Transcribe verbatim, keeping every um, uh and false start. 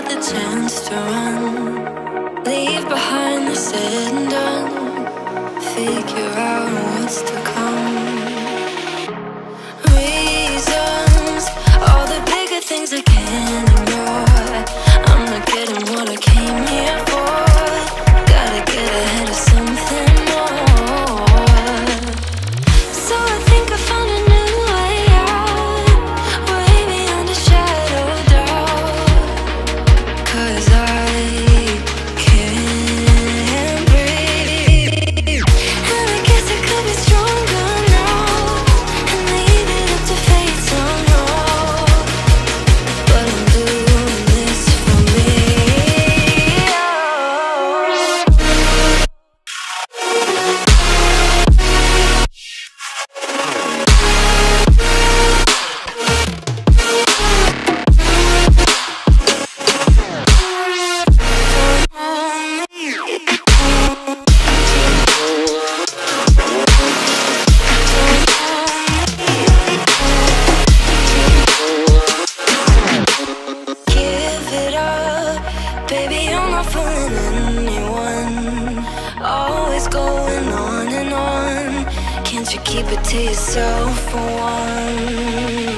The chance to run, leave behind the said and done, figure out what's to come. Reasons, all the bigger things I can't ignore. I'm not getting what I came here for. Gotta get ahead of something more. So I think I found a new way out, way beyond a shadow. 'Cause I going on and on. Can't you keep it to yourself for one?